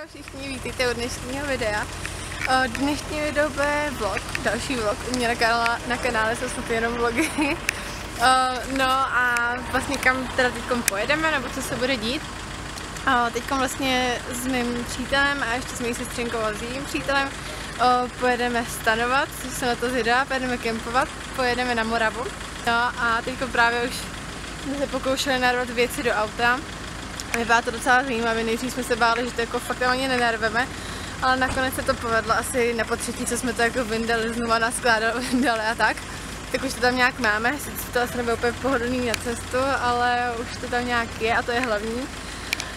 Čau všichni, vítejte u dnešního videa. Dnešní video je vlog, další vlog u mě na kanále jsou snad jenom vlogy. No a vlastně kam teda teďkom pojedeme, nebo co se bude dít. Teďkom vlastně s mým přítelem a ještě s mým sestřenkou a s jejím přítelem pojedeme stanovat, což se na to zjedá, pojedeme kempovat, pojedeme na Moravu. No a teďkom právě už jsme se pokoušeli narvat věci do auta. Vypadá to docela zajímavé, nejdřív jsme se báli, že to jako fakt ani nenarveme, ale nakonec se to povedlo, asi na potřetí, co jsme to jako vyndali, znova naskládali a tak. Tak už to tam nějak máme, sice to asi nebylo úplně pohodlný na cestu, ale už to tam nějak je a to je hlavní.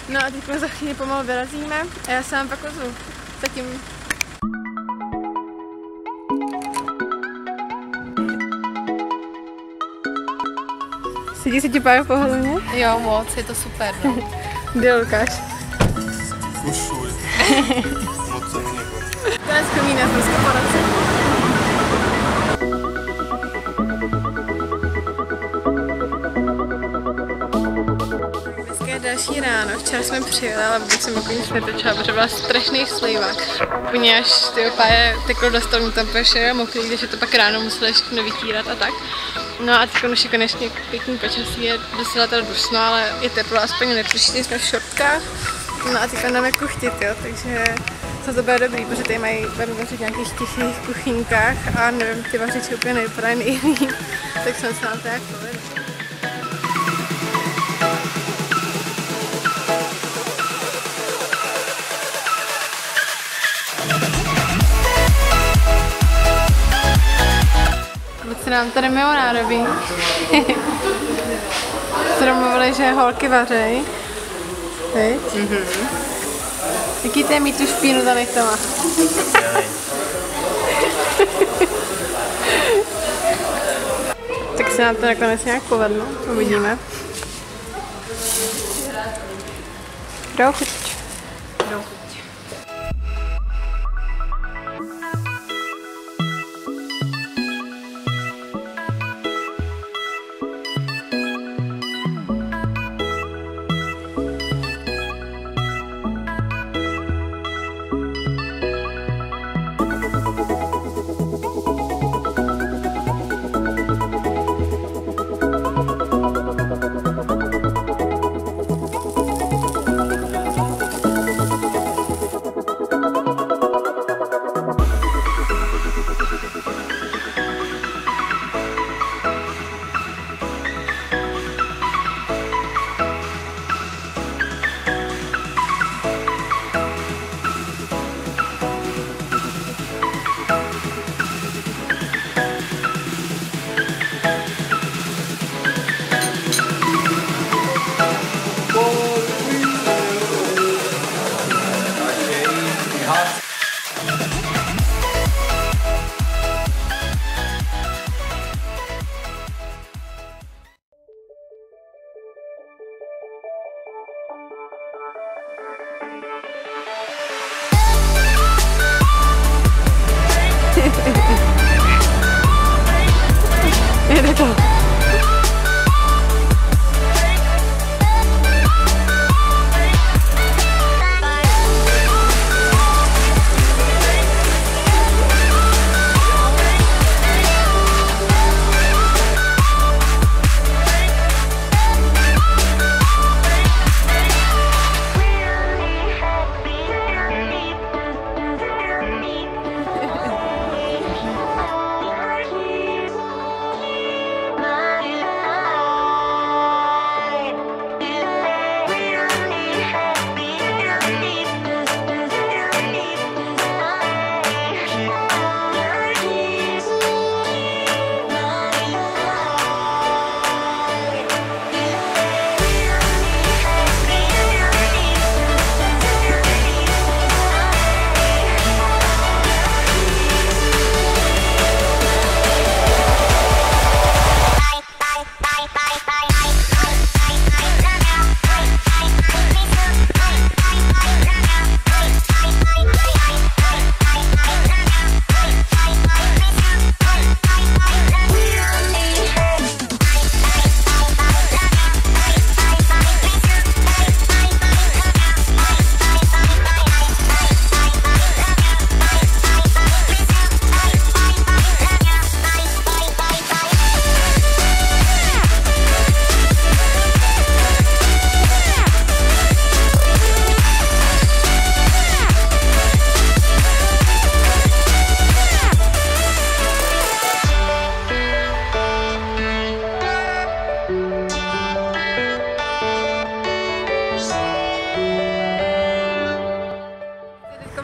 No a teď za chvíli pomalu vyrazíme a já se vám pak ozvu. Zatím. Sedí se ti pár pohodlně? Jo, moc, je to super. No. Kde Lukáš? Ušuj. Moc se mi nebude. Konec komína, dneska po noci. Dneska je další ráno, včera jsme přijeli, ale vůbec jsem jako nic netočila, protože byla strašný slejvák. Úplně až ty opáje teklo do stolu, tam pešel mokrý, takže to pak ráno museli ještě vytírat a tak. No a teď už je konečně pěkný počasí, je docela teda dusno, ale je teplo, aspoň nepřišli, jsme v šortkách. No a teď nám je kuchtit, jo, takže to bude dobrý, protože tady mají vařit v nějakých tichých kuchyňkách a nevím, ty vařičky úplně nejprve nejlíp, tak jsem se nám to jak povedl. Nám tady mimo nádobí. Domluvili, že holky vařejí. Víš? Jaký to je mít tu špínu za nechtama? Tak se nám to nakonec nějak povedlo. Uvidíme. Dobrou chuť. I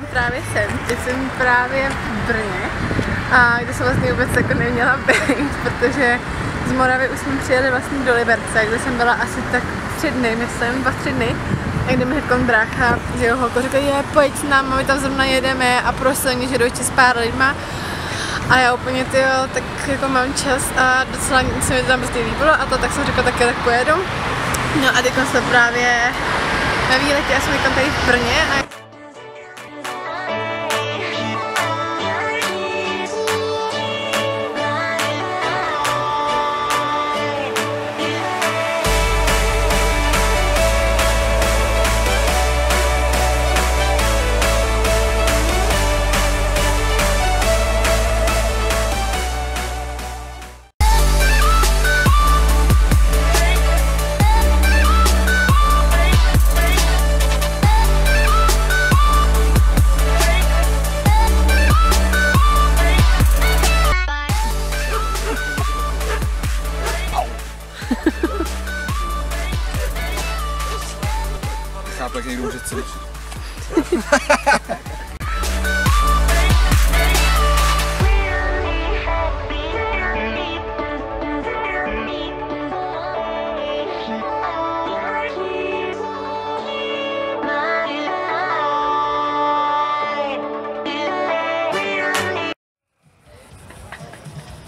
právě sem, teď jsem právě v Brně, a kde jsem vlastně vůbec jako neměla být, protože z Moravy už jsme přijeli vlastně do Liberce, kde jsem byla asi tak 3 dny, myslím, 2–3 dny. A kde mi řekl brácha, že jeho holko říká, je, pojď s námi, my tam zrovna jedeme a prosil mě, že jdu ještě s pár lidma. A já úplně, tyjo, tak jako mám čas a docela se mi to tam prostě líbilo a to, tak jsem řekla, tak pojedu. No a teď jsme právě na výletě a jsme tady v Brně. Tak někdo může cvičit.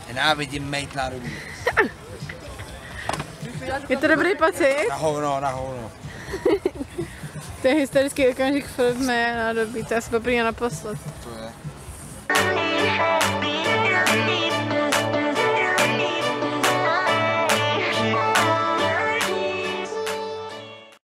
Nenávidím mejt na rubu. Je to dobrý pocit? Na hovno, na hovno. To je historický okamžik, Filip, na nádobí, to je asi poprvé naposled.